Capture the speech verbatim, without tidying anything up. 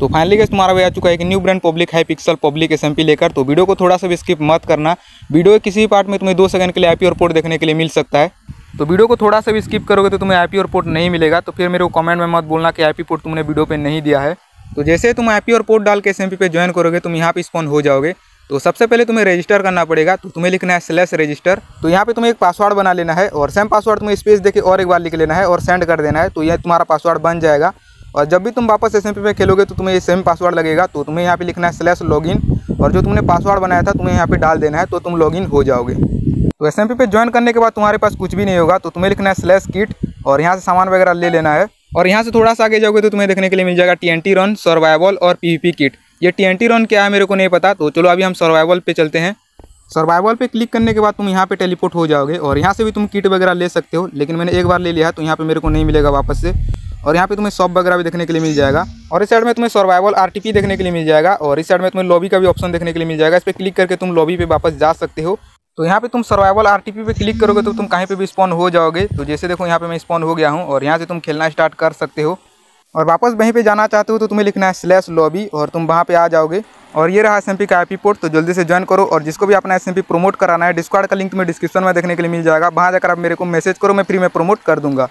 तो finally guys तुम्हारा वे आ चुका है कि new brand public high pixel public SMP लेकर। तो वीडियो को थोड़ा सा भी स्किप मत करना, वीडियो के किसी पार्ट में तुम्हें दो सेकंड के लिए आईपीओ रिपोर्ट देखने के लिए मिल सकता है। तो वीडियो को थोड़ा सा भी स्किप करोगे तो तुम्हें आईपीओ रिपोर्ट नहीं मिलेगा, तो फिर मेरे को कमेंट में मत बोलना कि आईपीओ रिपोर्ट तुमने वीडियो पर नहीं दिया है। तो जैसे तुम आईपीओ रिपोर्ट डाल के एसएमपी पे ज्वाइन करोगे तुम यहाँ पे स्पॉन हो जाओगे। तो सबसे पहले तुम्हें रजिस्टर करना पड़ेगा, तो तुम्हें लिखना है स्लैश रजिस्टर। तो यहाँ पे तुम्हें एक पासवर्ड बना लेना है और सेम पासवर्ड तुम्हें स्पेस देके और एक बार लिख लेना है और सेंड कर देना है। तो यह तुम्हारा पासवर्ड बन जाएगा और जब भी तुम वापस एसएमपी में खेलोगे तो तुम्हें ये सेम पासवर्ड लगेगा। तो तुम्हें यहाँ पे लिखना है स्लैश लॉगिन और जो तुमने पासवर्ड बनाया था तुम्हें यहाँ पे डाल देना है, तो तुम लॉगिन हो जाओगे। तो एसएमपी पे ज्वाइन करने के बाद तुम्हारे पास कुछ भी नहीं होगा, तो तुम्हें लिखना है स्लैश किट और यहाँ से सामान वगैरह ले लेना है। और यहाँ से थोड़ा सा आगे जाओगे तो तुम्हें देखने के लिए मिल जाएगा टीएनटी रन, सर्वाइवल और पीवीपी किट। ये टीएनटी रन क्या है मेरे को नहीं पता, तो चलो अभी हम सर्वाइवल पे चलते हैं। सर्वाइवल पे क्लिक करने के बाद तुम यहाँ पे टेलीपोर्ट हो जाओगे और यहाँ से भी तुम किट वगैरह ले सकते हो, लेकिन मैंने एक बार ले लिया तो यहाँ पे मेरे को नहीं मिलेगा वापस से। और यहाँ पे तुम्हें शॉप वगैरह भी देखने के लिए मिल जाएगा और इस साइड में तुम्हें सर्वाइवल आरटीपी देखने के लिए मिल जाएगा और इस साइड में तुम्हें लॉबी का भी ऑप्शन देखने के लिए मिल जाएगा। इस पर क्लिक करके तुम लॉबी पे वापस जा सकते हो। तो यहाँ पे तुम सर्वाइवल आरटीपी पे क्लिक करोगे तो तुम कहीं पे भी स्पॉन हो जाओगे। तो जैसे देखो यहाँ पे मैं स्पॉन हो गया हूँ और यहाँ से तुम खेलना स्टार्ट कर सकते हो। और वापस वहीं पे जाना चाहते हो तो तुम्हें लिखना है स्लैश लॉबी और तुम वहाँ पे आ जाओगे। और ये रहा एसएमपी का आईपी पोर्ट, तो जल्दी से ज्वाइन करो। और जिसको भी अपना एसएमपी प्रोमोट कराना है डिस्कॉर्ड का लिंक तुम्हें डिस्क्रिप्शन में देखने के लिए मिल जाएगा, वहाँ जाकर आप मेरे को मैसेज करो, मैं फ्री में प्रोमोट कर दूँगा।